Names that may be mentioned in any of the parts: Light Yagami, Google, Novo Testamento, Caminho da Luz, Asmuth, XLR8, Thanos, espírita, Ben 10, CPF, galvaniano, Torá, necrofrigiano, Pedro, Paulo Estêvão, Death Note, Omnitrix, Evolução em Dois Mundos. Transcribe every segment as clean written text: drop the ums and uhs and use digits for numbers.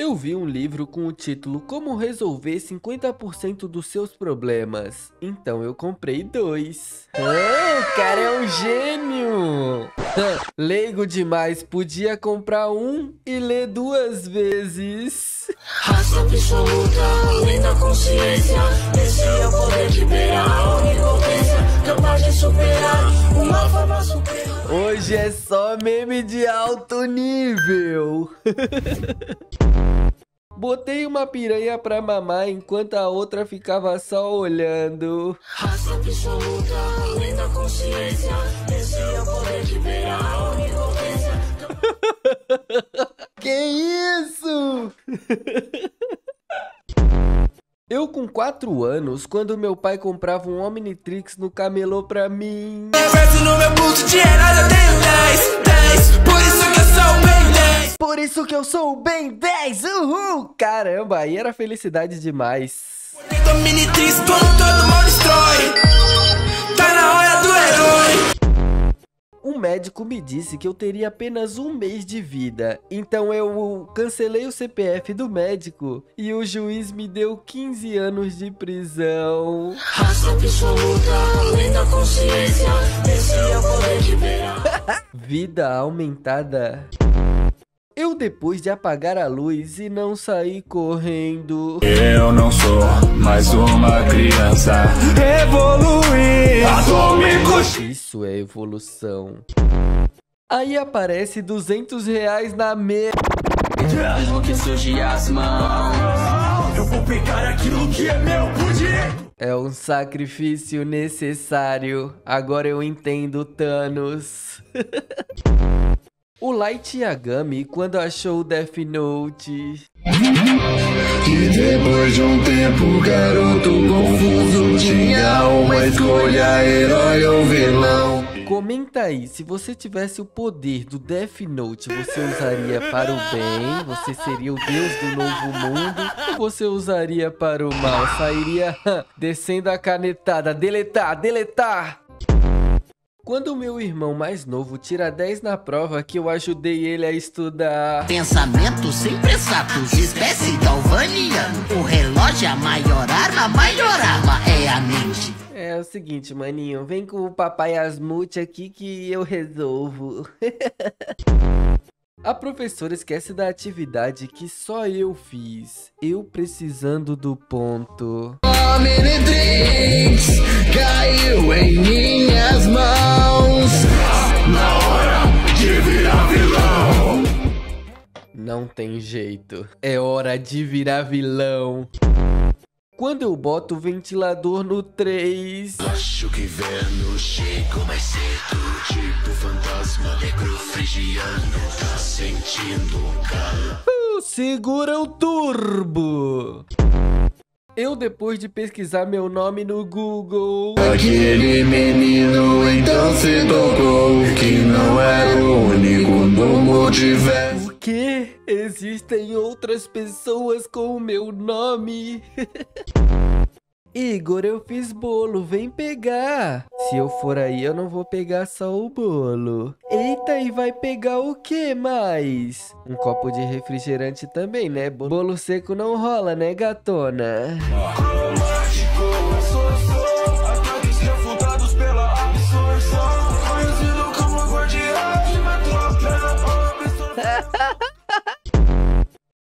Eu vi um livro com o título Como Resolver 50% dos Seus Problemas. Então eu comprei 2. Ah, o cara é um gênio! Leigo demais, podia comprar um e ler 2 vezes. Raça absoluta, além da consciência. Esse é o poder que beira a onipotência, capaz de superar uma forma superior. Hoje é só meme de alto nível. Botei uma piranha pra mamar enquanto a outra ficava só olhando. Raça absoluta, além da consciência. Esse é o poder que beira a onipotência. Que isso? Eu com 4 anos, quando meu pai comprava um Omnitrix no camelô pra mim. Por isso que eu sou o Ben 10, uhul! Caramba, aí era felicidade demais. Um médico me disse que eu teria apenas 1 mês de vida, então eu cancelei o CPF do médico e o juiz me deu 15 anos de prisão. Raça absoluta, além da consciência, esse é o poder que beira. Vida aumentada. Eu, depois de apagar a luz e não sair correndo, eu não sou mais uma criança. Evoluir. Isso é evolução. Aí aparece 200 reais na mesa. Mesmo que surge as mãos, eu vou pegar aquilo que é meu poder. É um sacrifício necessário. Agora eu entendo Thanos. O Light Yagami, quando achou o Death Note. E depois de um tempo, garoto confuso, tinha uma escolha, herói ou vilão. Comenta aí, se você tivesse o poder do Death Note, você usaria para o bem? Você seria o deus do novo mundo? Ou você usaria para o mal? Sairia descendo a canetada. Deletar, deletar! Quando o meu irmão mais novo tira 10 na prova que eu ajudei ele a estudar. Pensamentos sem pressatos, espécie galvaniano. O relógio, a maior arma, é a mente. É o seguinte, maninho, vem com o papai Asmuth aqui que eu resolvo. A professora esquece da atividade que só eu fiz. Eu precisando do ponto. Omnitrix caiu em minhas mãos. Na hora de virar vilão. Não tem jeito. É hora de virar vilão. Quando eu boto o ventilador no 3. Acho que inverno chegou mais cedo. Tipo fantasma necrofrigiano. Tá sentindo calor. Segura o turbo. Eu, depois de pesquisar meu nome no Google. Aquele menino então se tocou que não era o único no multiverso. Que existem outras pessoas com o meu nome. Igor, eu fiz bolo, vem pegar. Se eu for aí, eu não vou pegar só o bolo. Eita, e vai pegar o que mais? Um copo de refrigerante também, né? Bolo seco não rola, né, gatona?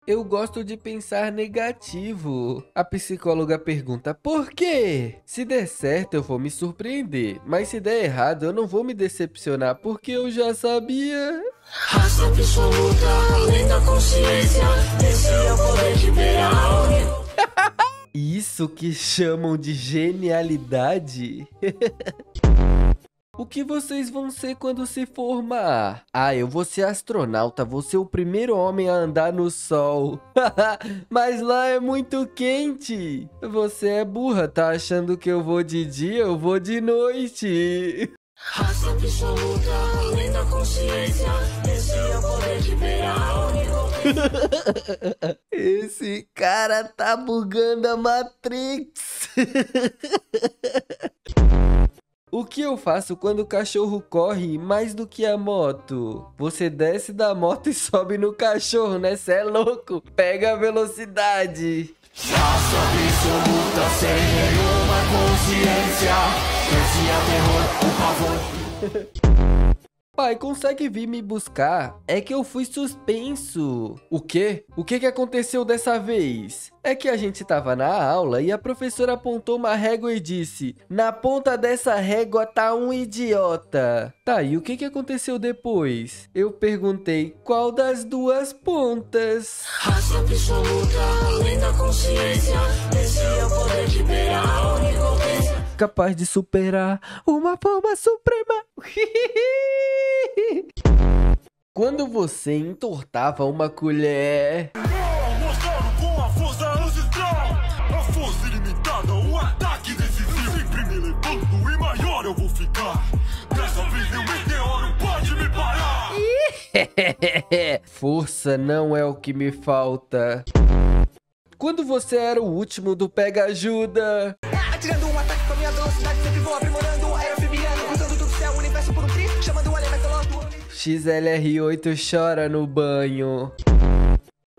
Eu gosto de pensar negativo. A psicóloga pergunta, por quê? Se der certo, eu vou me surpreender. Mas se der errado, eu não vou me decepcionar, porque eu já sabia. Raça absoluta, além da consciência. Esse é o poder que beira a onipotência. Isso que chamam de genialidade. O que vocês vão ser quando se formar? Ah, eu vou ser astronauta, vou ser o primeiro homem a andar no sol. Mas lá é muito quente. Você é burra, tá achando que eu vou de dia? Eu vou de noite. Raça absoluta, além da consciência. Esse é o poder que beira a onipotência. Esse cara tá bugando a Matrix. O que eu faço quando o cachorro corre mais do que a moto? Você desce da moto e sobe no cachorro, né? Cê é louco. Pega a velocidade. Faça absoluta sem nenhuma consciência. Esse é terror, por favor. Pai, consegue vir me buscar? É que eu fui suspenso. O quê? O que que aconteceu dessa vez? É que a gente tava na aula e a professora apontou uma régua e disse: na ponta dessa régua tá um idiota. Tá, e o que que aconteceu depois? Eu perguntei qual das duas pontas. Raça absoluta, além da consciência. Esse é o poder que beira a onipotência. Capaz de superar uma forma suprema. Quando você entortava uma colher... Força não é o que me falta. Quando você era o último do Pega Ajuda... Atirando um ataque com a minha velocidade, sempre vou aprimorando. XLR8 chora no banho.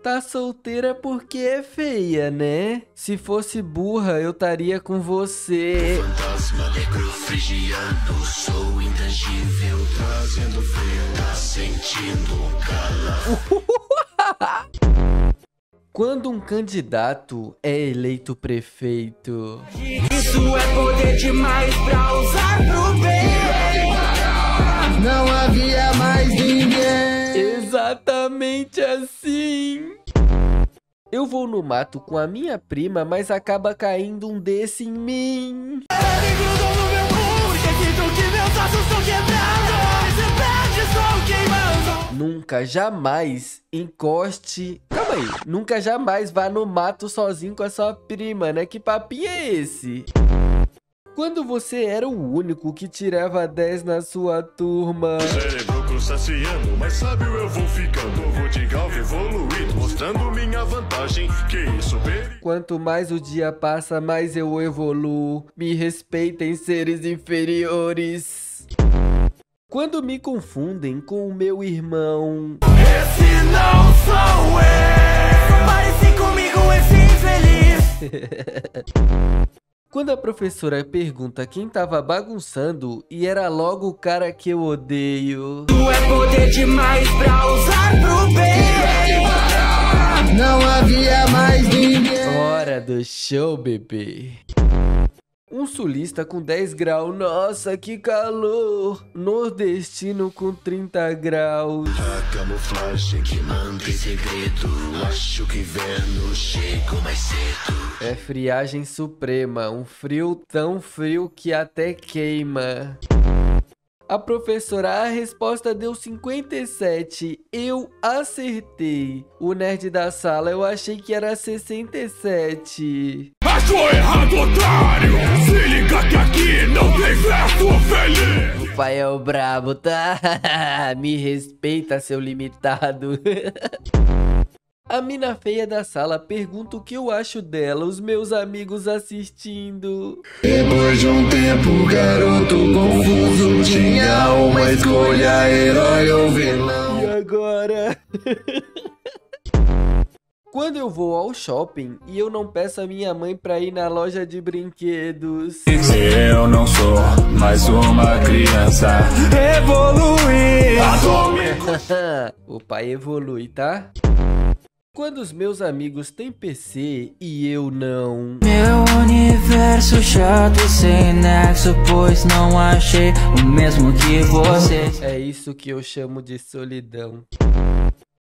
Tá solteira porque é feia, né? Se fosse burra, eu estaria com você. Fantasma necrofrigiano, sou intangível, trazendo frio, tá sentindo calor. Quando um candidato é eleito prefeito. Isso é poder demais pra usar pro bem. Não havia mais ninguém. Exatamente assim. Eu vou no mato com a minha prima, mas acaba caindo um desse em mim. Nunca jamais encoste... Calma aí. Nunca jamais vá no mato sozinho com a sua prima, né? Que papinho é esse? Quando você era o único que tirava 10 na sua turma... Cérebro crustaceano, mas sábio eu vou ficando. Ovo de galva evoluído, mostrando minha vantagem. Que isso, baby? Quanto mais o dia passa, mais eu evoluo. Me respeitem, seres inferiores. Quando me confundem com o meu irmão. Esse não sou eu. Parece comigo esse infeliz. Quando a professora pergunta quem tava bagunçando e era logo o cara que eu odeio. Tu é poder demais pra usar pro bem. Não havia mais ninguém. Hora do show, bebê. Um sulista com 10 graus, nossa, que calor! Nordestino com 30 graus. A camuflagem que manda em segredo. Acho que inverno chega mais cedo. É friagem suprema, um frio tão frio que até queima. A professora, a resposta deu 57. Eu acertei. O nerd da sala, eu achei que era 67. Achou errado, otário! Se liga que aqui não tem verso feliz! O pai é o brabo, tá? Me respeita, seu limitado. A mina feia da sala pergunta o que eu acho dela, os meus amigos assistindo. Depois de um tempo, garoto confuso, tinha uma escolha, herói ou vilão. E agora? Quando eu vou ao shopping e eu não peço a minha mãe pra ir na loja de brinquedos. Eu não sou mais uma criança. Evolui! O pai evolui, tá? Quando os meus amigos têm PC e eu não. Meu universo chato sem nexo, pois não achei o mesmo que você. É isso que eu chamo de solidão.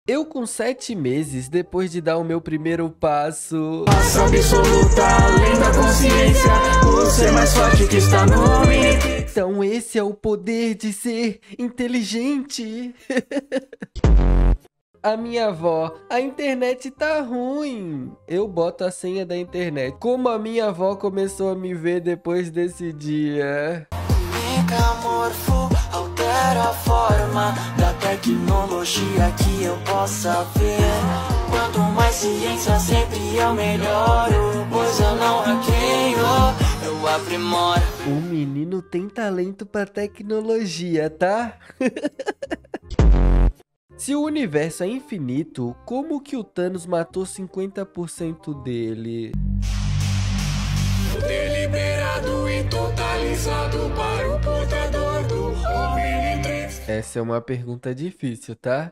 Eu com 7 meses, depois de dar o meu primeiro passo. Passa absoluta, além da consciência. Você é mais forte que está no Omnitrix. Então esse é o poder de ser inteligente. A minha avó, a internet tá ruim. Eu boto a senha da internet. Como a minha avó começou a me ver depois desse dia. Metamorfo, altera a forma da tecnologia que eu possa ver. Quanto mais ciência, sempre eu melhoro, pois eu não hackeio. Eu aprimora. O menino tem talento pra tecnologia, tá? Se o universo é infinito, como que o Thanos matou 50% dele? Deliberado e totalizado para o portador do Omnitrix. Essa é uma pergunta difícil, tá?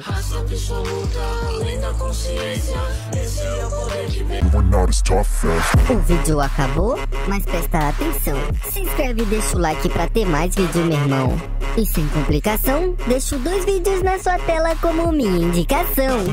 Raça absoluta, além da consciência, esse é o poder de ver. O vídeo acabou, mas prestar atenção. Se inscreve e deixa o like pra ter mais vídeo, meu irmão. E sem complicação, deixo 2 vídeos na sua tela como minha indicação.